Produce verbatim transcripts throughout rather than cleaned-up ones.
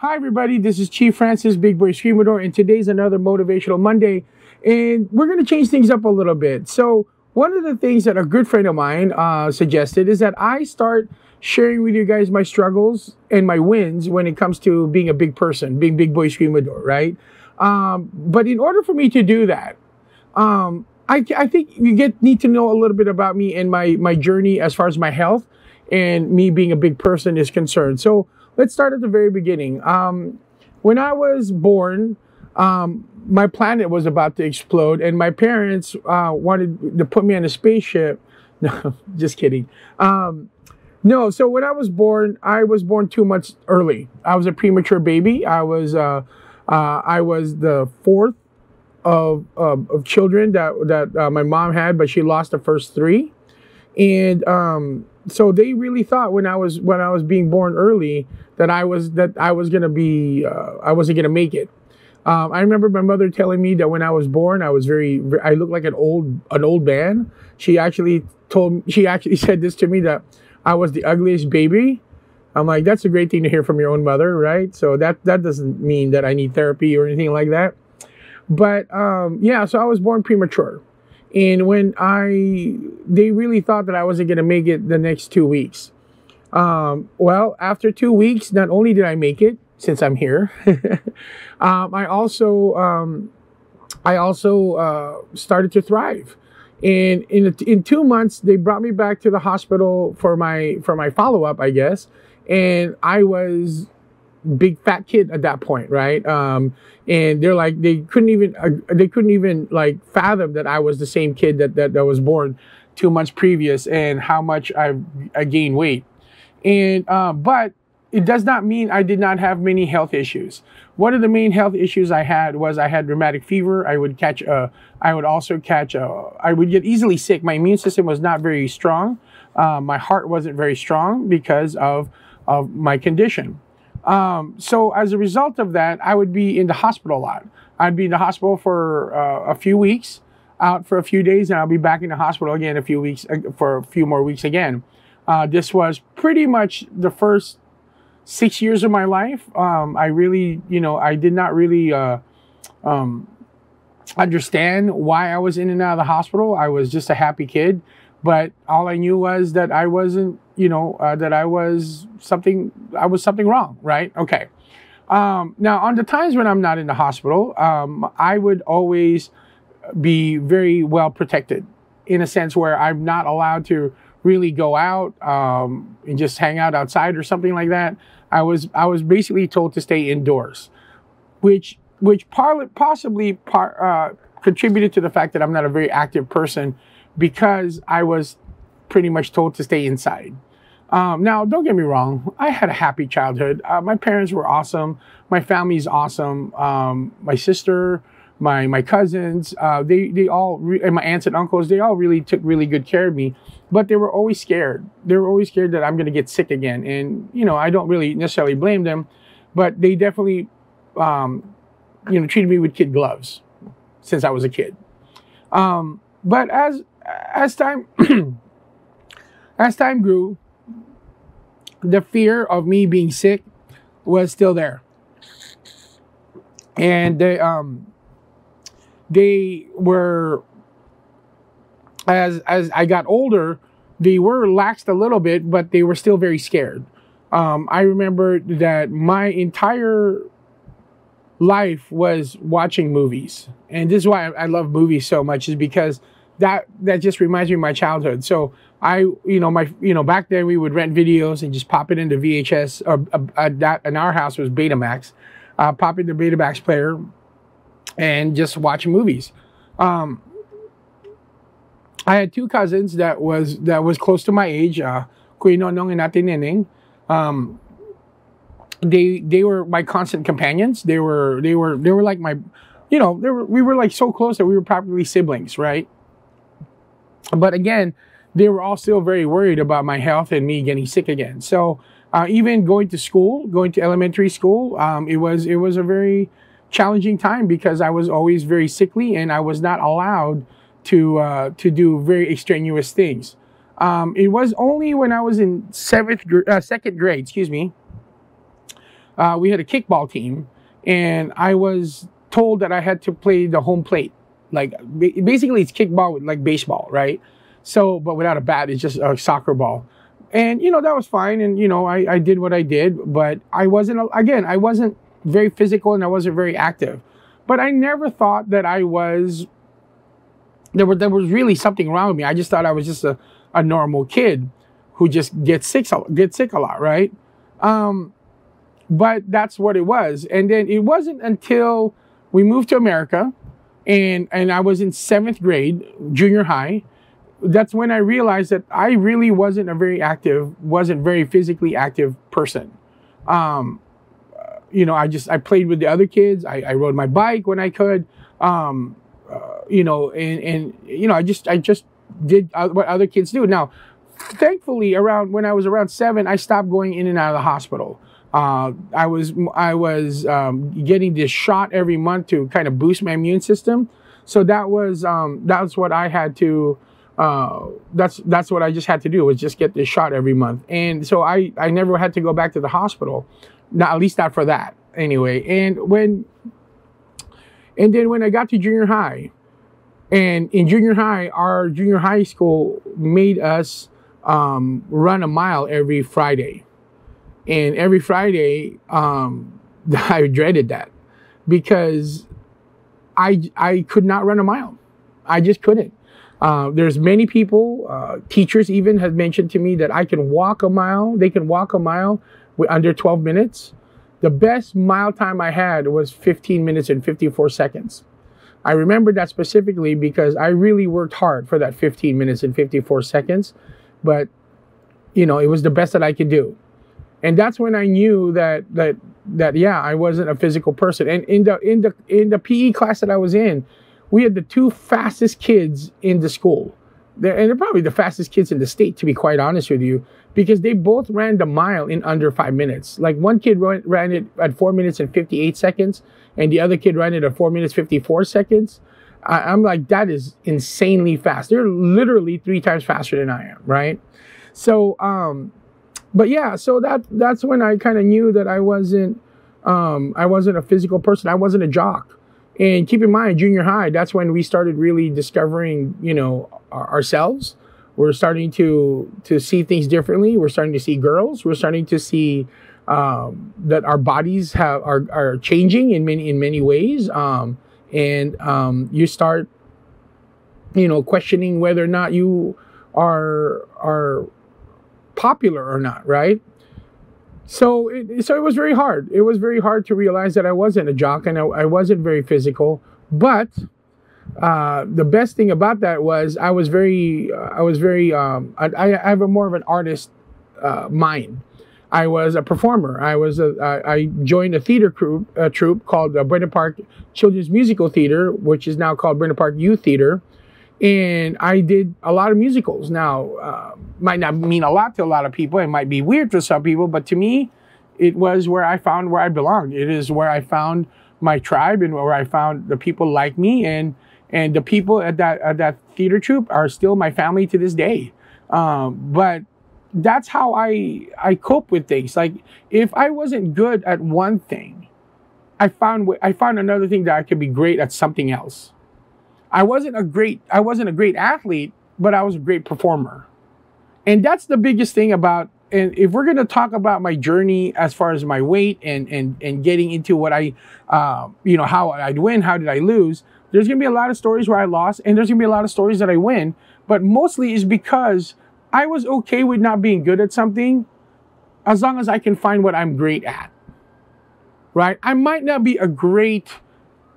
Hi everybody, this is Jean Francis, Bigboy Eskrimador, and today's another Motivational Monday, and we're going to change things up a little bit. So one of the things that a good friend of mine uh, suggested is that I start sharing with you guys my struggles and my wins when it comes to being a big person, being Bigboy Eskrimador, right? Um, but in order for me to do that, um, I, I think you get need to know a little bit about me and my, my journey as far as my health and me being a big person is concerned. So let's start at the very beginning. Um, when I was born, um, my planet was about to explode, and my parents uh, wanted to put me on a spaceship. No, just kidding. Um, no, so when I was born, I was born two months early. I was a premature baby. I was uh, uh, I was the fourth of uh, of children that that uh, my mom had, but she lost the first three, and um, so they really thought when I was when I was being born early. That I was that I was gonna be uh, I wasn't gonna make it. Um, I remember my mother telling me that when I was born, I was very I looked like an old an old man. She actually told she actually said this to me that I was the ugliest baby. I'm like, that's a great thing to hear from your own mother, right? So that that doesn't mean that I need therapy or anything like that. But um, yeah, so I was born premature, and when I they really thought that I wasn't gonna make it the next two weeks. Um, well, after two weeks, not only did I make it, since I'm here, um, I also, um, I also uh, started to thrive. And in, in two months, they brought me back to the hospital for my, for my follow-up, I guess. And I was big fat kid at that point, right? Um, and they're like, they couldn't even, uh, they couldn't even like fathom that I was the same kid that, that, that was born two months previous and how much I, I gained weight. And, uh, but it does not mean I did not have many health issues. One of the main health issues I had was I had rheumatic fever. I would catch, uh, I would also catch, uh, I would get easily sick. My immune system was not very strong. Uh, my heart wasn't very strong because of, of my condition. Um, so as a result of that, I would be in the hospital a lot. I'd be in the hospital for uh, a few weeks, out for a few days, and I'll be back in the hospital again a few weeks, uh, for a few more weeks again. Uh, this was pretty much the first six years of my life. Um, I really, you know, I did not really uh, um, understand why I was in and out of the hospital. I was just a happy kid. But all I knew was that I wasn't, you know, uh, that I was something, I was something wrong, right? Okay. Um, now, on the times when I'm not in the hospital, um, I would always be very well protected in a sense where I'm not allowed to really go out um, and just hang out outside or something like that. I was I was basically told to stay indoors, which which par possibly par uh, contributed to the fact that I'm not a very active person because I was pretty much told to stay inside. Um, now, don't get me wrong. I had a happy childhood. Uh, my parents were awesome. My family's awesome. Um, my sister, my my cousins, uh, they they all re and my aunts and uncles, they all really took really good care of me. But they were always scared. They were always scared that I'm going to get sick again. And, you know, I don't really necessarily blame them, but they definitely, um, you know, treated me with kid gloves since I was a kid. Um, but as, as time, as time grew, the fear of me being sick was still there. And they, um, they were, As, as I got older, they were laxed a little bit, but they were still very scared. Um, I remember that my entire life was watching movies. And this is why I love movies so much, is because that, that just reminds me of my childhood. So I, you know, my, you know, back then we would rent videos and just pop it into V H S, or uh, that in our house was Betamax, uh, pop in the Betamax player and just watch movies. Um, I had two cousins that was that was close to my age, uh, um, they they were my constant companions. They were they were they were like my, you know, they were we were like so close that we were practically siblings, right? But again, they were all still very worried about my health and me getting sick again. So uh, even going to school, going to elementary school, um, it was it was a very challenging time because I was always very sickly and I was not allowed to uh, to do very extraneous things. Um, it was only when I was in seventh, gr uh, second grade, excuse me, uh, we had a kickball team, and I was told that I had to play the home plate. Like, basically it's kickball with like baseball, right? So, but without a bat, it's just a soccer ball. And, you know, that was fine. And, you know, I, I did what I did, but I wasn't, again, I wasn't very physical and I wasn't very active. But I never thought that I was, there, were, there was really something wrong with me. I just thought I was just a, a normal kid who just gets sick, gets sick a lot, right? Um, but that's what it was. And then it wasn't until we moved to America and, and I was in seventh grade, junior high, that's when I realized that I really wasn't a very active, wasn't very physically active person. Um, you know, I just, I played with the other kids. I, I rode my bike when I could, um, uh, you know, and, and, you know, I just, I just did what other kids do. Now, thankfully, around when I was around seven, I stopped going in and out of the hospital. Uh, I was, I was um, getting this shot every month to kind of boost my immune system. So that was, um, that was what I had to, Uh, that's that's what I just had to do, was just get this shot every month. And so I, I never had to go back to the hospital, not, at least not for that anyway. And when and then when I got to junior high, and in junior high, our junior high school made us um, run a mile every Friday. And every Friday, um, I dreaded that because I, I could not run a mile. I just couldn't. Uh, there's many people, uh, teachers even have mentioned to me that I can walk a mile. They can walk a mile with under twelve minutes. The best mile time I had was fifteen minutes and fifty-four seconds. I remember that specifically because I really worked hard for that fifteen minutes and fifty-four seconds. But, you know, it was the best that I could do. And that's when I knew that, that, that, yeah, I wasn't a physical person. And in the, in the, in the P E class that I was in, we had the two fastest kids in the school. They're, and they're probably the fastest kids in the state, to be quite honest with you, because they both ran the mile in under five minutes. Like, one kid ran, ran it at four minutes and fifty-eight seconds, and the other kid ran it at four minutes, fifty-four seconds. I, I'm like, that is insanely fast. They're literally three times faster than I am, right? So, um, but yeah, so that that's when I kind of knew that I wasn't, um, I wasn't a physical person. I wasn't a jock. And keep in mind, junior high, that's when we started really discovering, you know, ourselves. We're starting to, to see things differently. We're starting to see girls. We're starting to see um, that our bodies have, are, are changing in many, in many ways. Um, and um, you start, you know, questioning whether or not you are, are popular or not, right? So it, so it was very hard. It was very hard to realize that I wasn't a jock and I, I wasn't very physical. But uh, the best thing about that was I was very, uh, I was very, um, I, I have a more of an artist uh, mind. I was a performer. I was a, I, I joined a theater crew, a troupe called uh, Brennan Park Children's Musical Theater, which is now called Brennan Park Youth Theater. And I did a lot of musicals. Now, uh, might not mean a lot to a lot of people. It might be weird for some people, but to me, it was where I found where I belonged. It is where I found my tribe and where I found the people like me. And and the people at that at that theater troupe are still my family to this day. Um, but that's how I I cope with things. Like, if I wasn't good at one thing, I found I found another thing that I could be great at something else. I wasn't a great, I wasn't a great athlete, but I was a great performer. And that's the biggest thing about, and if we're going to talk about my journey as far as my weight and, and, and getting into what I, uh, you know, how I'd win, how did I lose? There's going to be a lot of stories where I lost, and there's going to be a lot of stories that I win, but mostly is because I was okay with not being good at something as long as I can find what I'm great at, right? I might not be a great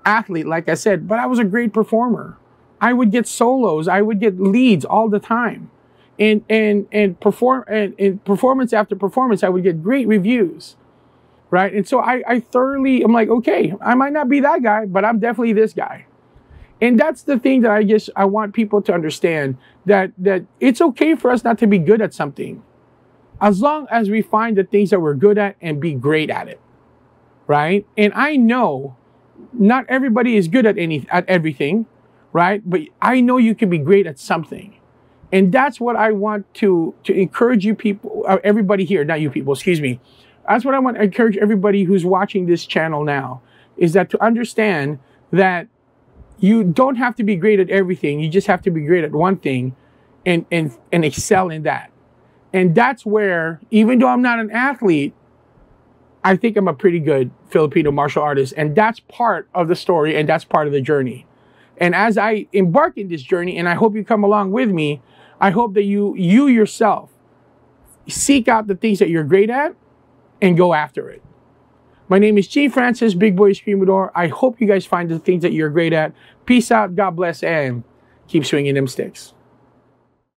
athlete, like I said, but I was a great performer. I would get solos, I would get leads all the time, and and and perform and, and performance after performance, I would get great reviews, right? And so I, I thoroughly, I'm like, okay, I might not be that guy, but I'm definitely this guy. And that's the thing that I guess I want people to understand, that that it's okay for us not to be good at something, as long as we find the things that we're good at and be great at it, right? And I know not everybody is good at any at everything, right? But I know you can be great at something, and that's what I want to to encourage you people, everybody here, not you people, excuse me, That's what I want to encourage everybody who's watching this channel now, is that to understand that you don't have to be great at everything. You just have to be great at one thing and, and, and excel in that. And that's where, even though I'm not an athlete, I think I'm a pretty good Filipino martial artist. And that's part of the story, and that's part of the journey. And as I embark in this journey, and I hope you come along with me, I hope that you, you yourself seek out the things that you're great at and go after it. My name is Jean Francis, Bigboy Eskrimador. I hope you guys find the things that you're great at. Peace out, God bless, and keep swinging them sticks.